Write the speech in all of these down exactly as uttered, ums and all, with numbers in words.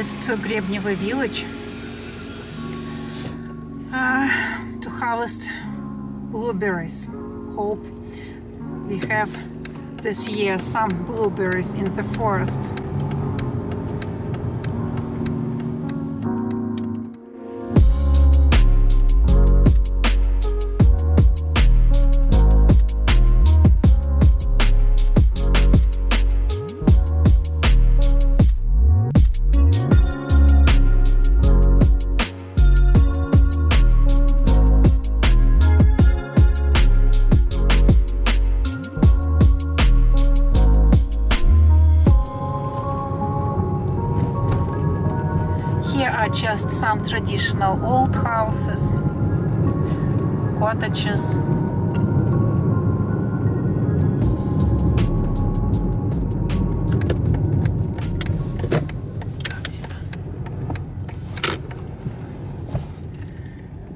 Guys, to Grebnevo village uh, to harvest blueberries. Hope we have this year some blueberries in the forest. Just some traditional old houses, cottages.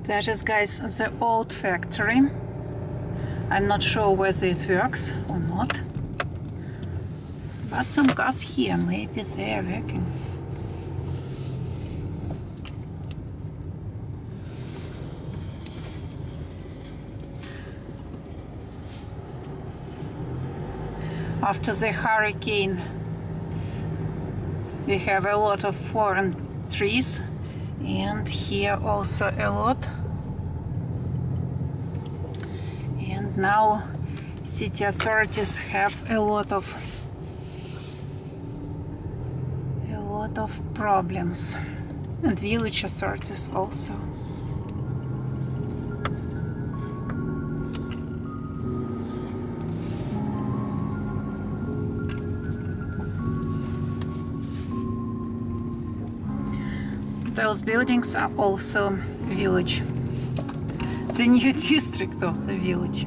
That is, guys, the old factory. I'm not sure whether it works or not, but some cars here, maybe they are working. After the hurricane, we have a lot of fallen trees, and here also a lot. And now city authorities have a lot of a lot of problems, and village authorities also. Those buildings are also village. The new district of the village.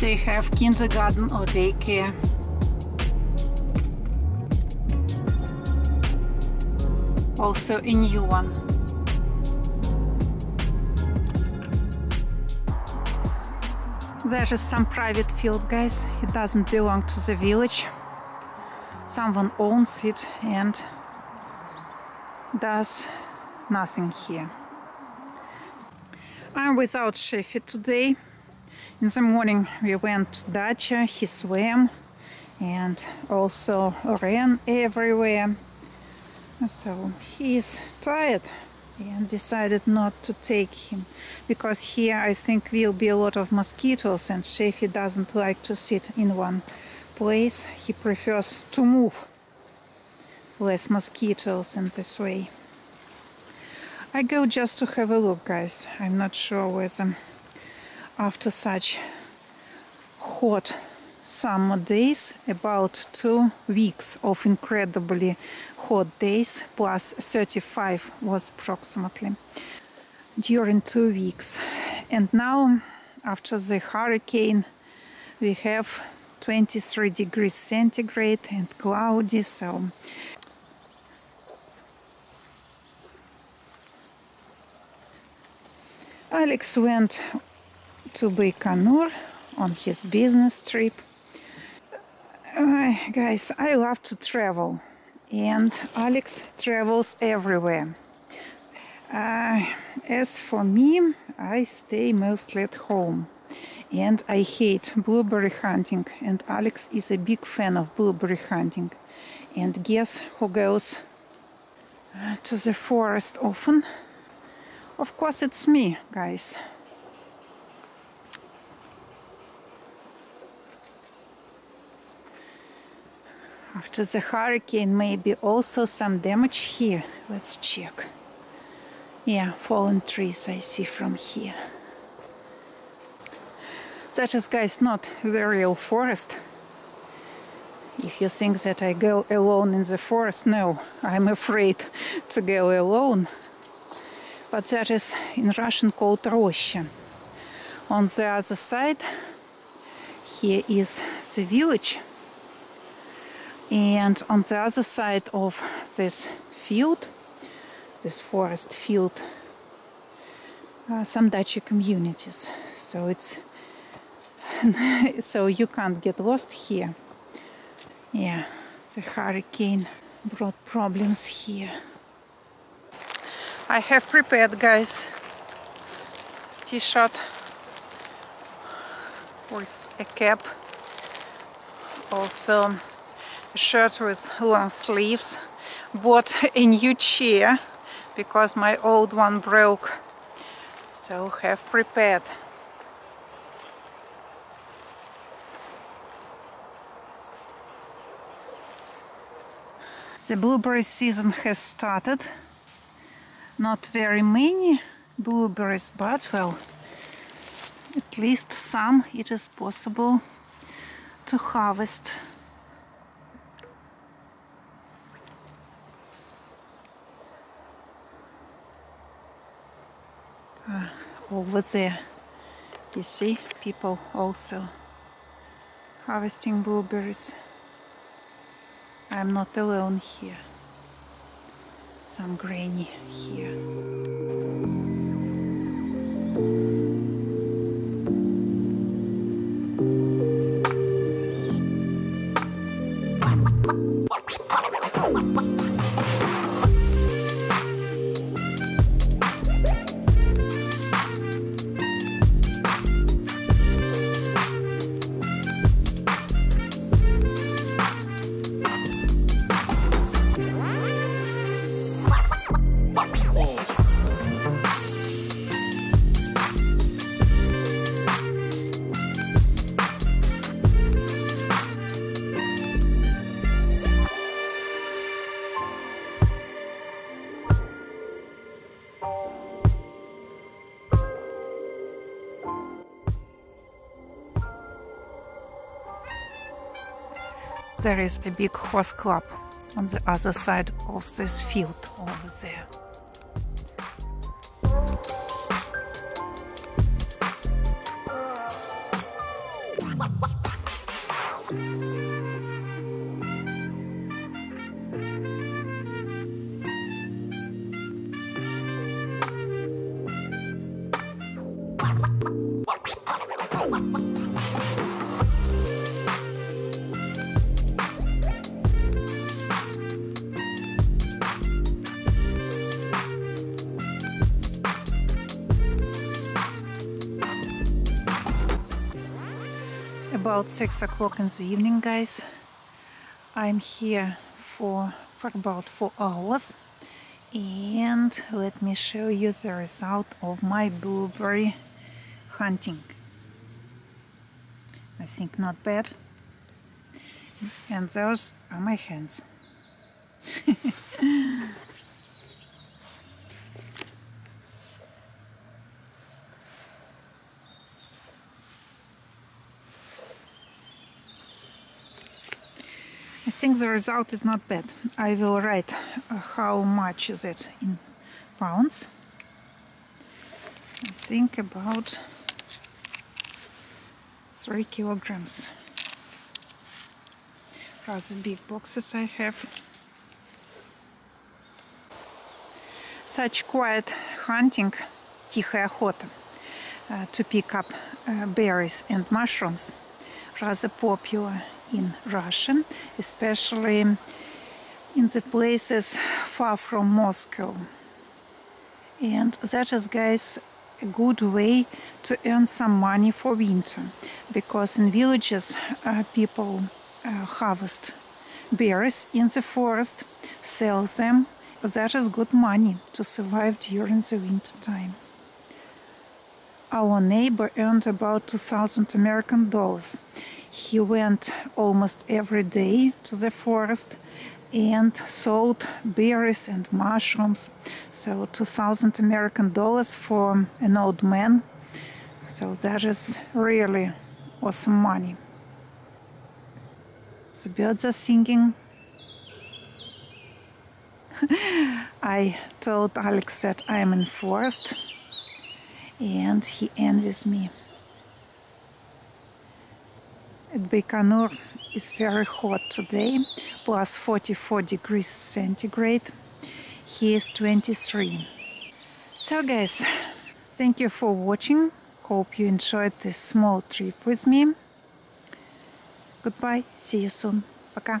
They have kindergarten or daycare. Also a new one. There is some private field, guys. It doesn't belong to the village. Someone owns it and does nothing here. I'm without Shafi today. In the morning we went to Dutchy. He swam and also ran everywhere. So he is tired. And decided not to take him, because here I think will be a lot of mosquitoes, and Shafi doesn't like to sit in one place. He prefers to move. Less mosquitoes in this way. I go just to have a look, guys. I'm not sure whether after such hot summer days, about two weeks of incredibly hot days, plus thirty-five was approximately during two weeks. And now, after the hurricane, we have twenty-three degrees centigrade and cloudy, so Alex went to Baikonur on his business trip. Uh, guys, I love to travel, and Alex travels everywhere. Uh, as for me, I stay mostly at home, and I hate blueberry hunting, and Alex is a big fan of blueberry hunting. And guess who goes uh, to the forest often? Of course it's me, guys. After the hurricane, maybe also some damage here. Let's check. Yeah, fallen trees I see from here. That is, guys, not the real forest. If you think that I go alone in the forest, no, I'm afraid to go alone. But that is in Russian called Rosha. On the other side, here is the village. And on the other side of this field, this forest field, uh, some Dutchy communities. So it's so you can't get lost here. Yeah, the hurricane brought problems here. I have prepared, guys, t-shirt with a cap, also a shirt with long sleeves. Bought a new chair because my old one broke, so have prepared. The blueberry season has started. Not very many blueberries, but well, at least some it is possible to harvest. Uh, over there, you see, people also harvesting blueberries. I'm not alone here. Some granny here. There is a big horse club on the other side of this field over there. About six o'clock in the evening, guys. I'm here for, for about four hours, and let me show you the result of my blueberry hunting. I think not bad. And those are my hands. I think the result is not bad. I will write how much is it in pounds. I think about three kilograms. Rather big boxes I have. Such quiet hunting, тихая охота, uh, to pick up uh, berries and mushrooms, rather popular in Russia, especially in the places far from Moscow. And that is, guys, a good way to earn some money for winter, because in villages uh, people uh, harvest berries in the forest, sell them. That is good money to survive during the winter time. Our neighbor earned about two thousand American dollars. He went almost every day to the forest and sold berries and mushrooms. So two thousand American dollars for an old man. So that is really awesome money. The birds are singing. I told Alex that I am in forest, and he envies me. at Baikonur is very hot today, plus forty-four degrees centigrade. Here is twenty-three. So guys, thank you for watching. Hope you enjoyed this small trip with me. Goodbye, see you soon. Пока.